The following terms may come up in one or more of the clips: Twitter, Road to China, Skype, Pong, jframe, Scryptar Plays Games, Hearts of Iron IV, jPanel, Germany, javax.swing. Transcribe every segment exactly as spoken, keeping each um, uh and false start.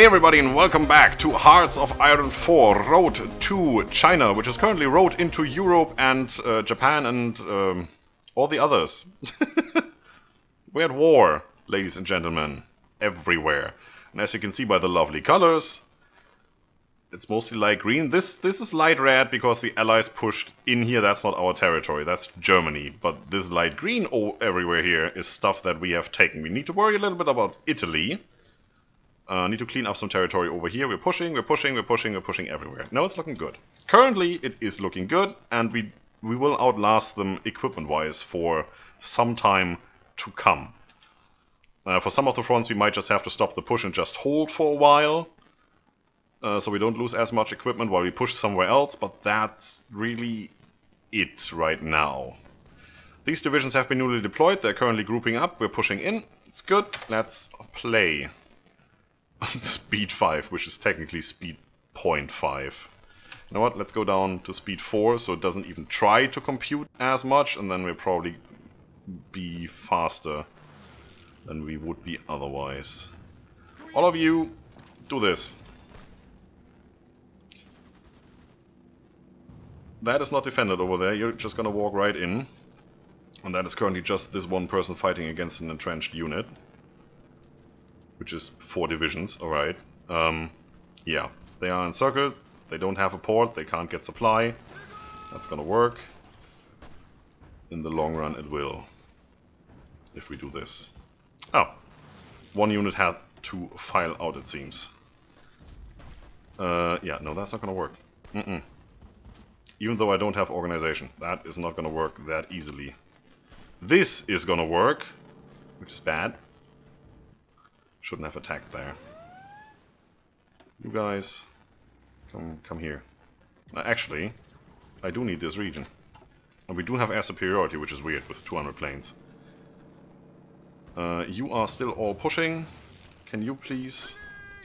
Hey everybody, and welcome back to Hearts of Iron four, Road to China, which is currently Road into Europe and uh, Japan and um, all the others. We're at war, ladies and gentlemen, everywhere. And as you can see by the lovely colors, it's mostly light green. This, this is light red because the Allies pushed in here. That's not our territory, that's Germany. But this light green all everywhere here is stuff that we have taken. We need to worry a little bit about Italy. Uh, need to clean up some territory over here. We're pushing, we're pushing, we're pushing, we're pushing everywhere. Now it's looking good. Currently, it is looking good, and we we will outlast them equipment-wise for some time to come. Uh, for some of the fronts, we might just have to stop the push and just hold for a while, uh, so we don't lose as much equipment while we push somewhere else, but that's really it right now. These divisions have been newly deployed. They're currently grouping up. We're pushing in. It's good. Let's play. Speed five, which is technically speed zero point five. You know what, let's go down to speed four, so it doesn't even try to compute as much, and then we'll probably be faster than we would be otherwise. All of you, do this. That is not defended over there, you're just gonna walk right in. And that is currently just this one person fighting against an entrenched unit. Which is four divisions, alright. Um, yeah, they are encircled, they don't have a port, they can't get supply. That's gonna work. In the long run it will. If we do this. Oh, one unit had to file out, it seems. Uh, yeah, no, that's not gonna work. Mm-mm. Even though I don't have organization, that is not gonna work that easily. This is gonna work, which is bad. Shouldn't have attacked there. You guys, come come here. Now, actually, I do need this region. And we do have air superiority, which is weird with two hundred planes. Uh, you are still all pushing. Can you please,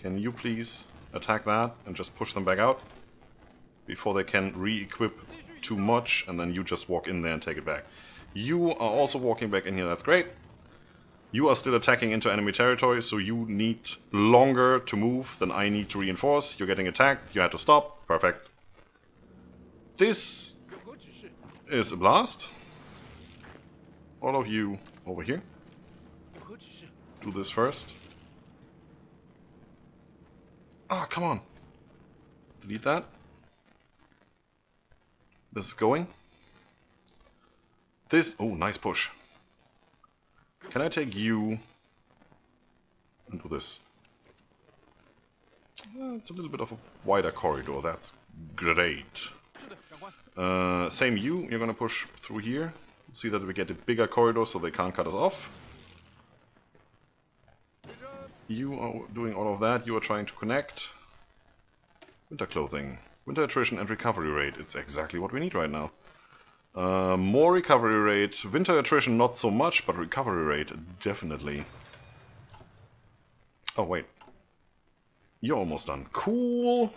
can you please attack that and just push them back out? Before they can re-equip too much, and then you just walk in there and take it back. You are also walking back in here, that's great. You are still attacking into enemy territory, so you need longer to move than I need to reinforce. You're getting attacked, you had to stop. Perfect. This is a blast. All of you over here. Do this first. Ah, come on. Delete that. This is going. This... Oh, nice push. Can I take you and do this? Uh, it's a little bit of a wider corridor, that's great. Uh, same you, you're gonna push through here. See that we get a bigger corridor so they can't cut us off. You are doing all of that, you are trying to connect. Winter clothing, winter attrition and recovery rate, it's exactly what we need right now. Uh, more recovery rate, winter attrition not so much, but recovery rate definitely. Oh wait, you're almost done. Cool.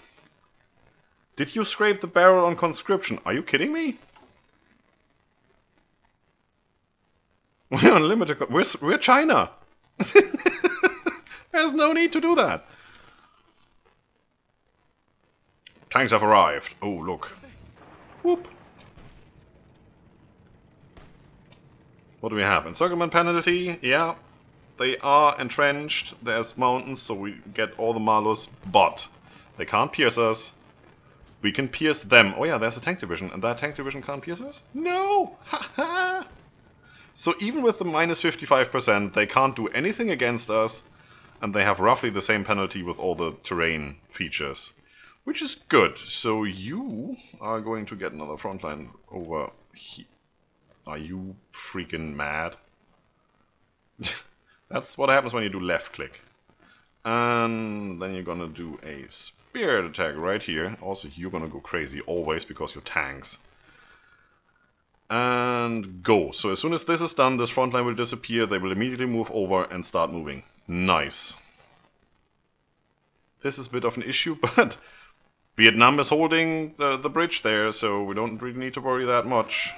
Did you scrape the barrel on conscription? Are you kidding me? We're unlimited. We're we're China. There's no need to do that. Tanks have arrived. Oh look. Whoop. What do we have? Encirclement penalty, yeah. They are entrenched, there's mountains, so we get all the malus, but they can't pierce us. We can pierce them. Oh yeah, there's a tank division, and that tank division can't pierce us? No! Haha! So even with the minus fifty-five percent, they can't do anything against us, and they have roughly the same penalty with all the terrain features. Which is good. So you are going to get another frontline over here. Are you freaking mad? That's what happens when you do left click. And then you're gonna do a spear attack right here. Also, you're gonna go crazy always because you're tanks. And go. So as soon as this is done, this front line will disappear. They will immediately move over and start moving. Nice. This is a bit of an issue, but Vietnam is holding the, the bridge there, so we don't really need to worry that much.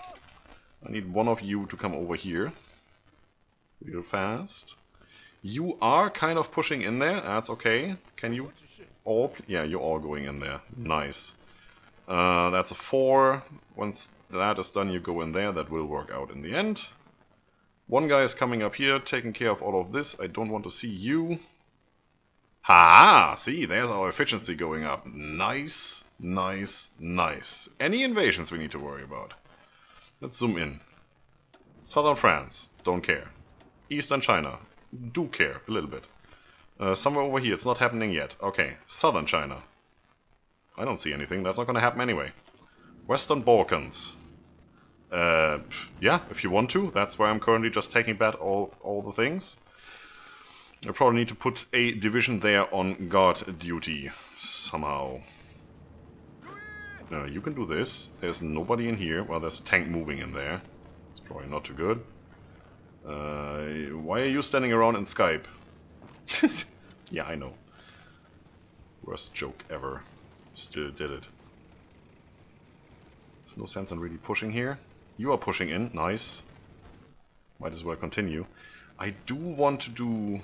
I need one of you to come over here real fast. You are kind of pushing in there. That's okay. Can you all... Yeah, you're all going in there. Nice. Uh, that's a four. Once that is done, you go in there. That will work out in the end. One guy is coming up here, taking care of all of this. I don't want to see you. Ha! See, there's our efficiency going up. Nice, nice, nice. Any invasions we need to worry about? Let's zoom in. Southern France. Don't care. Eastern China. Do care, a little bit. Uh, somewhere over here, it's not happening yet. Okay, Southern China. I don't see anything, that's not gonna happen anyway. Western Balkans. Uh, yeah, if you want to, that's where I'm currently just taking back all, all the things. I probably need to put a division there on guard duty, somehow. Uh, you can do this. There's nobody in here. Well, there's a tank moving in there. It's probably not too good. Uh, why are you standing around in Skype? Yeah, I know. Worst joke ever. Still did it. There's no sense in really pushing here. You are pushing in. Nice. Might as well continue. I do want to do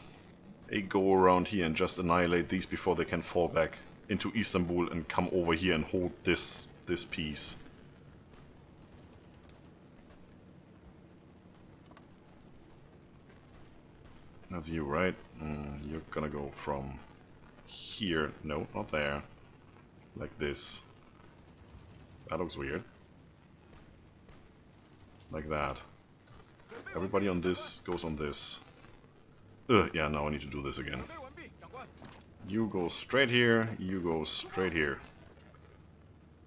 a go around here and just annihilate these before they can fall back into Istanbul and come over here and hold this this piece. That's you, right? Mm, you're gonna go from here. No, not there. Like this. That looks weird. Like that. Everybody on this goes on this. Ugh, yeah, now I need to do this again. You go straight here. You go straight here.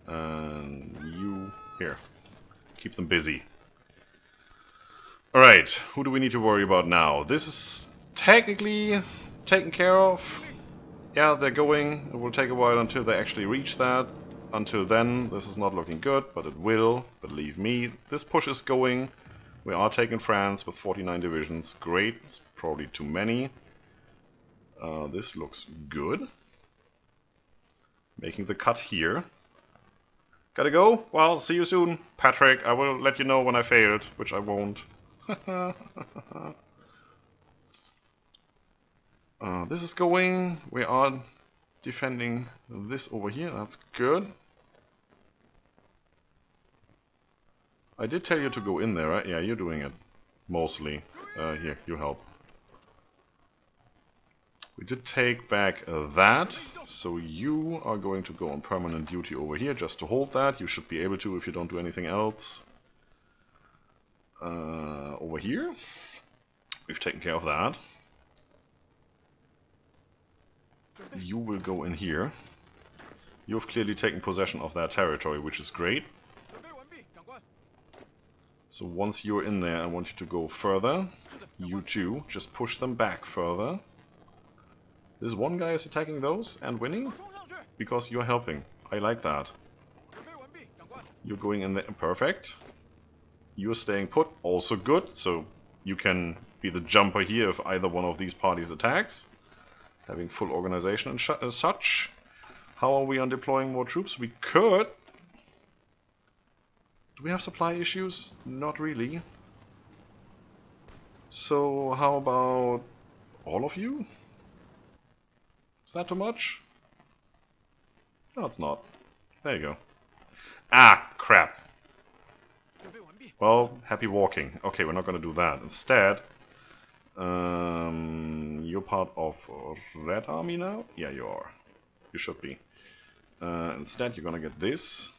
And you... here. Keep them busy. Alright, who do we need to worry about now? This is technically taken care of. Yeah, they're going. It will take a while until they actually reach that. Until then, this is not looking good, but it will. Believe me, this push is going. We are taking France with forty-nine divisions. Great, it's probably too many. Uh, this looks good. Making the cut here. Gotta go? Well, see you soon, Patrick. I will let you know when I failed, which I won't. Uh, this is going. We are defending this over here. That's good. I did tell you to go in there, right? Yeah, you're doing it. Mostly. Uh, here, you help. We did take back uh, that. So you are going to go on permanent duty over here just to hold that. You should be able to if you don't do anything else. Uh, over here. We've taken care of that. You will go in here. You've clearly taken possession of that territory, which is great. So once you're in there, I want you to go further. You too. Just push them back further. This one guy is attacking those and winning because you're helping. I like that. You're going in there. Perfect. You're staying put. Also good. So you can be the jumper here if either one of these parties attacks. Having full organization and sh uh, such. How are we on deploying more troops? We could. Do we have supply issues? Not really. So how about all of you? Is that too much? No, it's not. There you go. Ah, crap. Well, happy walking. Okay, we're not going to do that. Instead... Um, you're part of Red Army now? Yeah, you are. You should be. Uh, instead, you're gonna get this.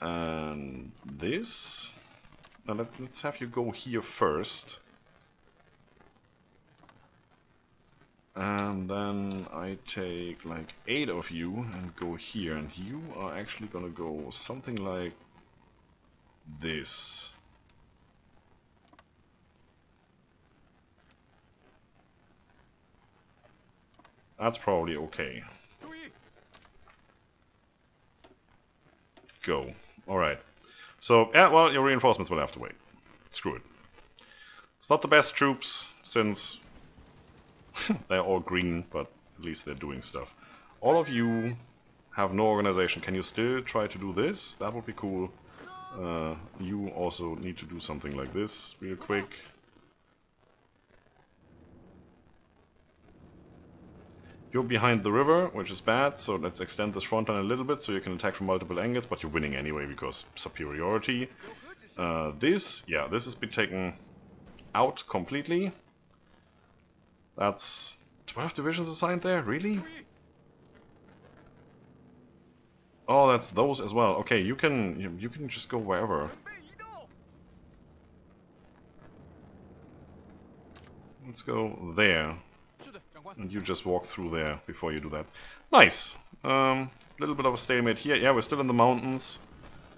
And this. Now let, let's have you go here first. And then I take like eight of you and go here. And you are actually gonna go something like this. That's probably okay. Go. Alright. So, yeah, well, your reinforcements will have to wait. Screw it. It's not the best troops since... they're all green, but at least they're doing stuff. All of you have no organization. Can you still try to do this? That would be cool. Uh, you also need to do something like this real quick. You're behind the river, which is bad, so let's extend this front line a little bit so you can attack from multiple angles, but you're winning anyway because superiority. Uh, this, yeah, this has been taken out completely. That's twelve divisions assigned there, really? Oh, that's those as well. Okay, you can you can just go wherever. Let's go there. And you just walk through there before you do that. Nice! Um, little bit of a stalemate here. Yeah, we're still in the mountains.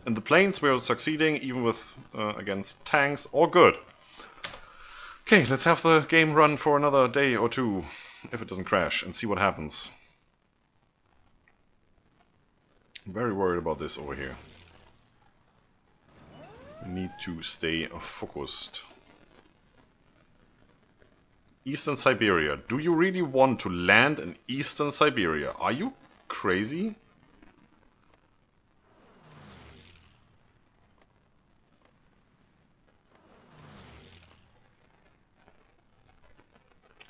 In the plains we're succeeding even with uh, against tanks. All good. Okay, let's have the game run for another day or two, if it doesn't crash, and see what happens. I'm very worried about this over here. We need to stay focused. Eastern Siberia. Do you really want to land in Eastern Siberia? Are you crazy?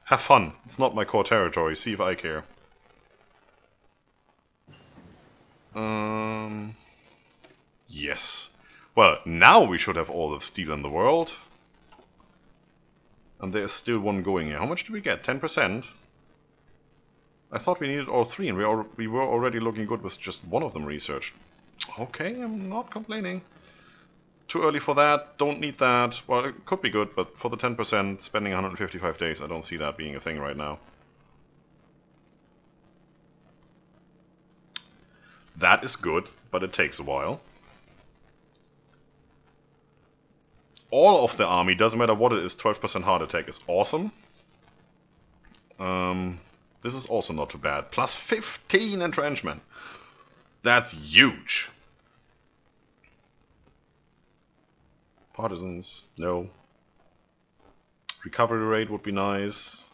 Have fun. It's not my core territory. See if I care. Um, yes. Well, now we should have all the steel in the world. And there's still one going here. How much did we get? ten percent? I thought we needed all three, and we, al we were already looking good with just one of them researched. Okay, I'm not complaining. Too early for that, don't need that. Well, it could be good, but for the ten percent, spending one hundred fifty-five days, I don't see that being a thing right now. That is good, but it takes a while. All of the army, doesn't matter what it is, twelve percent heart attack is awesome. Um, this is also not too bad. Plus fifteen entrenchment. That's huge. Partisans, no. Recovery rate would be nice.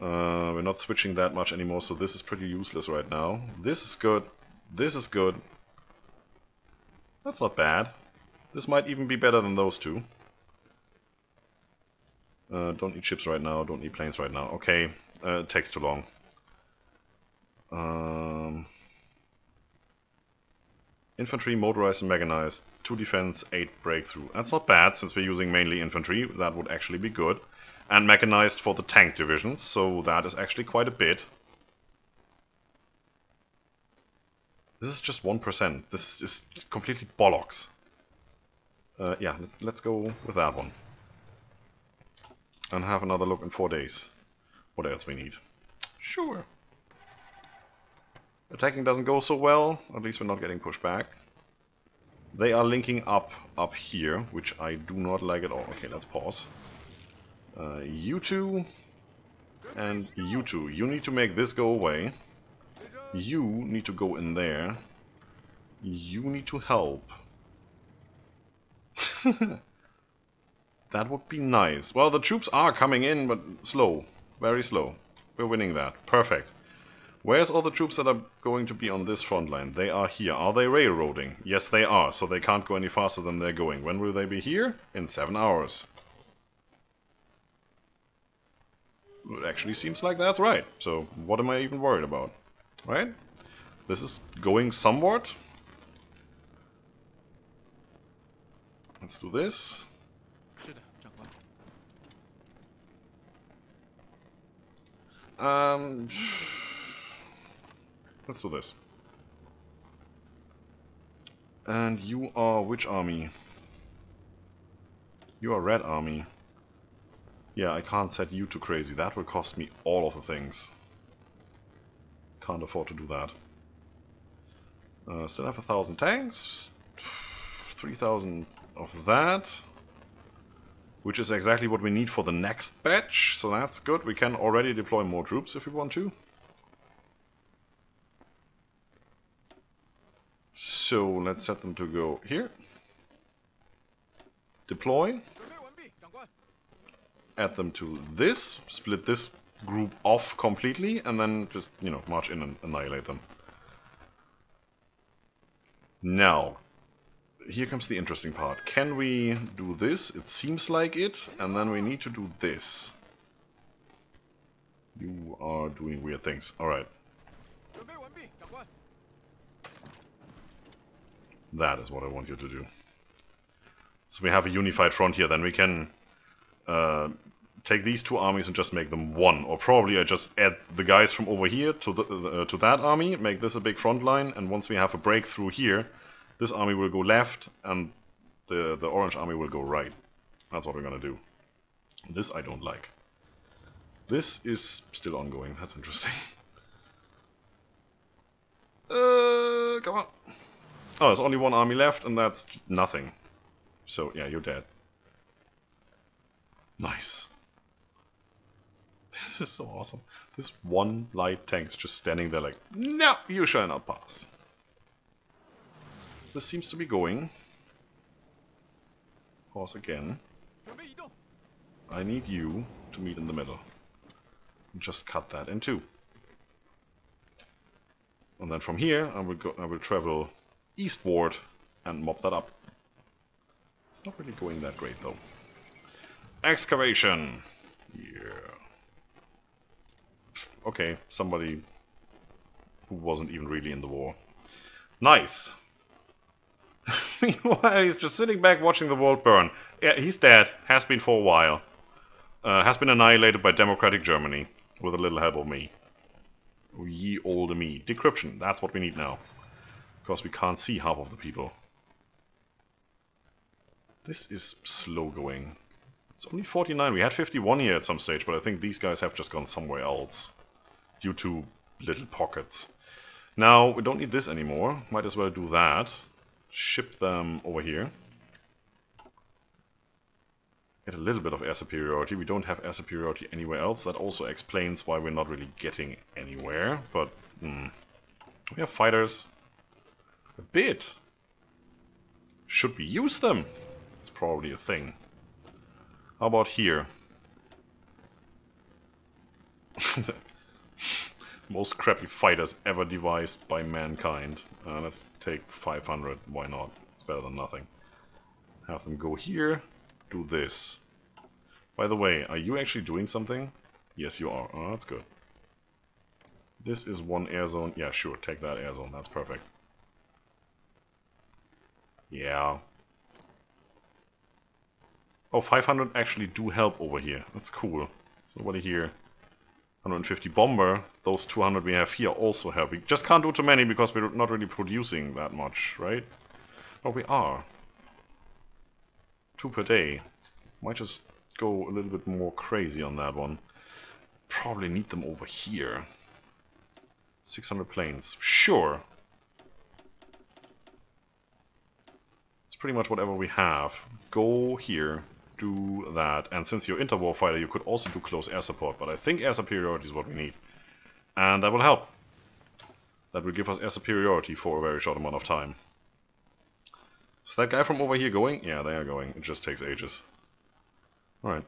Uh, we're not switching that much anymore, so this is pretty useless right now. This is good. This is good. That's not bad. This might even be better than those two. Uh, don't need ships right now. Don't need planes right now. Okay, uh, it takes too long. Um, infantry, motorized and mechanized. Two defense, eight breakthrough. That's not bad, since we're using mainly infantry. That would actually be good. And mechanized for the tank divisions, so that is actually quite a bit. This is just one percent. This is completely bollocks. Uh, yeah, let's, let's go with that one. And have another look in four days. What else we need? Sure. Attacking doesn't go so well. At least we're not getting pushed back. They are linking up up here, which I do not like at all. Okay, let's pause. Uh, you two and you two. You need to make this go away. You need to go in there. You need to help. That would be nice. Well, the troops are coming in, but slow. Very slow. We're winning that. Perfect. Where's all the troops that are going to be on this front line? They are here. Are they railroading? Yes, they are. So they can't go any faster than they're going. When will they be here? In seven hours. It actually seems like that's right, so what am I even worried about, right? This is going somewhat. Let's do this. Um, let's do this. And you are which army? You are Red Army. Yeah, I can't set you to crazy. That will cost me all of the things. Can't afford to do that. Uh, still have a thousand tanks. Three thousand of that. Which is exactly what we need for the next batch. So that's good. We can already deploy more troops if we want to. So let's set them to go here. Deploy. Add them to this, split this group off completely, and then just, you know, march in and annihilate them. Now, here comes the interesting part. Can we do this? It seems like it. And then we need to do this. You are doing weird things. Alright. That is what I want you to do. So we have a unified front here. Then we can uh, take these two armies and just make them one. Or probably I just add the guys from over here to, the, uh, to that army. Make this a big front line. And once we have a breakthrough here, this army will go left and the, the orange army will go right. That's what we're gonna do. This I don't like. This is still ongoing. That's interesting. Uh, come on. Oh, there's only one army left and that's nothing. So, yeah, you're dead. Nice. This is so awesome. This one light tank's just standing there like, no, you shall not pass. This seems to be going. Pause again. I need you to meet in the middle. Just cut that in two. And then from here, I will go. I will travel eastward and mop that up. It's not really going that great though. Excavation. Yeah. Okay, somebody who wasn't even really in the war. Nice. Meanwhile, he's just sitting back watching the world burn. Yeah, he's dead. Has been for a while. Uh, has been annihilated by democratic Germany. With a little help of me. Oh, ye olde me. Decryption. That's what we need now. Because we can't see half of the people. This is slow going. It's only forty-nine. We had fifty-one here at some stage, but I think these guys have just gone somewhere else. Due to little pockets. Now, we don't need this anymore. Might as well do that. Ship them over here. Get a little bit of air superiority. We don't have air superiority anywhere else. That also explains why we're not really getting anywhere. But mm, we have fighters. A bit. Should we use them? It's probably a thing. How about here? Most crappy fighters ever devised by mankind. Uh, let's take five hundred, why not? It's better than nothing. Have them go here, do this. By the way, are you actually doing something? Yes, you are. Oh, that's good. This is one air zone. Yeah, sure, take that air zone. That's perfect. Yeah. Oh, five hundred actually do help over here. That's cool. There's nobody here. one hundred fifty bomber, those two hundred we have here also help. We just can't do too many because we're not really producing that much, right? But we are. Two per day. Might just go a little bit more crazy on that one. Probably need them over here. six hundred planes. Sure. It's pretty much whatever we have. Go here. Do that, and since you're interwar fighter, you could also do close air support, but I think air superiority is what we need. And that will help. That will give us air superiority for a very short amount of time. Is that guy from over here going? Yeah, they are going. It just takes ages. Alright.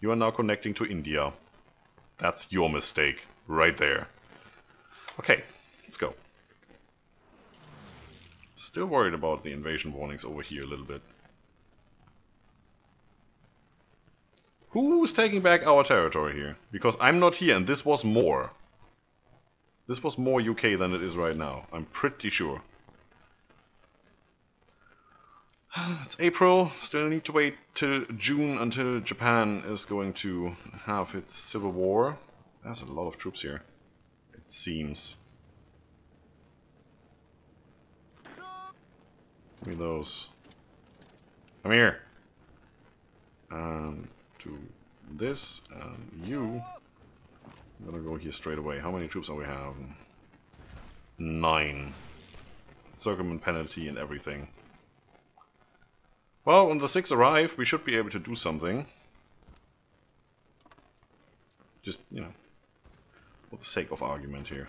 You are now connecting to India. That's your mistake. Right there. Okay, let's go. Still worried about the invasion warnings over here a little bit. Who's taking back our territory here? Because I'm not here and this was more. This was more U K than it is right now. I'm pretty sure. It's April. Still need to wait till June until Japan is going to have its civil war. There's a lot of troops here. It seems. Give me those. Come here. Um, do this. And you. I'm gonna go here straight away. How many troops do we have? Nine. Circumvent penalty and everything. Well, when the six arrive, we should be able to do something. Just, you know, for the sake of argument here.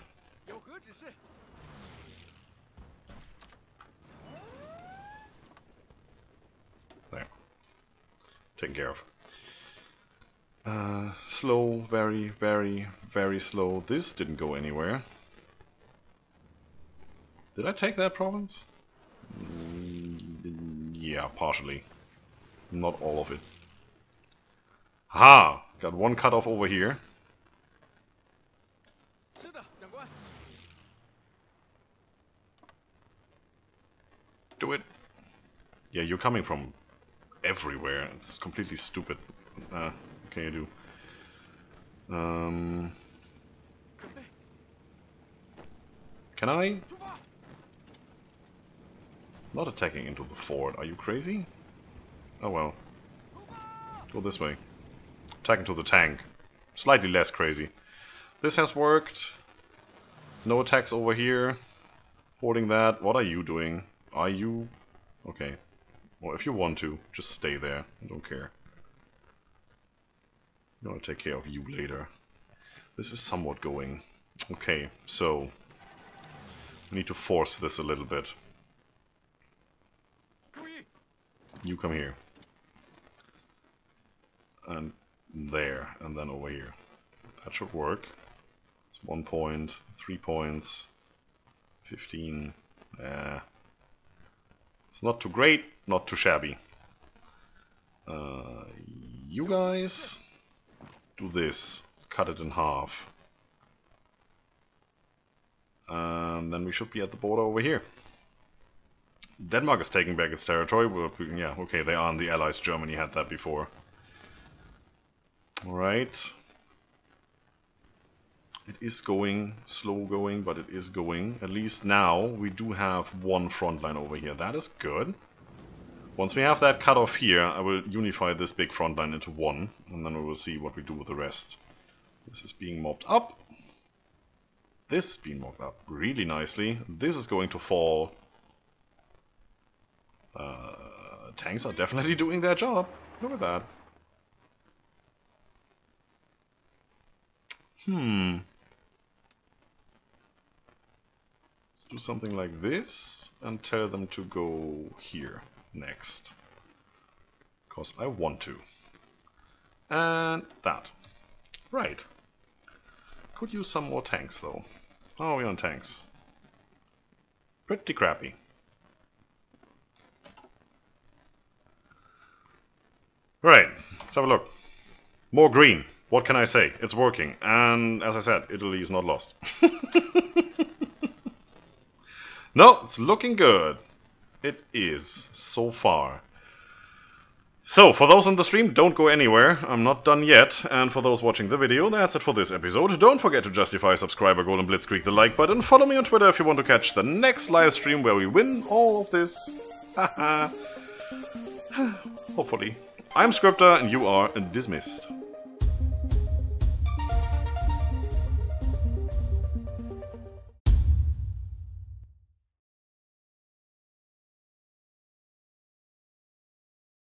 Taken care of. Uh, slow, very, very, very slow. This didn't go anywhere. Did I take their province? Mm, yeah, partially. Not all of it. Ha! Got one cut off over here. Do it! Yeah, you're coming from everywhere. It's completely stupid. Uh, what can you do? Um... Can I? Not attacking into the fort. Are you crazy? Oh well. Go this way. Attack into the tank. Slightly less crazy. This has worked. No attacks over here. Hoarding that. What are you doing? Are you... Okay. Well, if you want to, just stay there. I don't care. I'm gonna take care of you later. This is somewhat going. Okay, so... I need to force this a little bit. You come here. And there, and then over here. That should work. It's one point, three points, fifteen. Uh, it's not too great, not too shabby. Uh, you guys do this. Cut it in half. And then we should be at the border over here. Denmark is taking back its territory. Yeah, okay, they aren't the Allies. Germany had that before. Alright. It is going, slow going, but it is going. At least now we do have one front line over here. That is good. Once we have that cut off here, I will unify this big front line into one. And then we will see what we do with the rest. This is being mopped up. This is being mocked up really nicely. This is going to fall. Uh, tanks are definitely doing their job. Look at that. Hmm. Let's do something like this and tell them to go here next. Because I want to. And that. Right. Could use some more tanks though. Oh, we're on tanks. Pretty crappy. Right, let's have a look. More green. What can I say? It's working. And as I said, Italy is not lost. No, it's looking good. It is so far. So, for those on the stream, don't go anywhere, I'm not done yet, and for those watching the video, that's it for this episode. Don't forget to justify, subscribe, or go and blitzkrieg the like button, follow me on Twitter if you want to catch the next live stream where we win all of this. Haha. Hopefully. I'm Scryptar, and you are dismissed.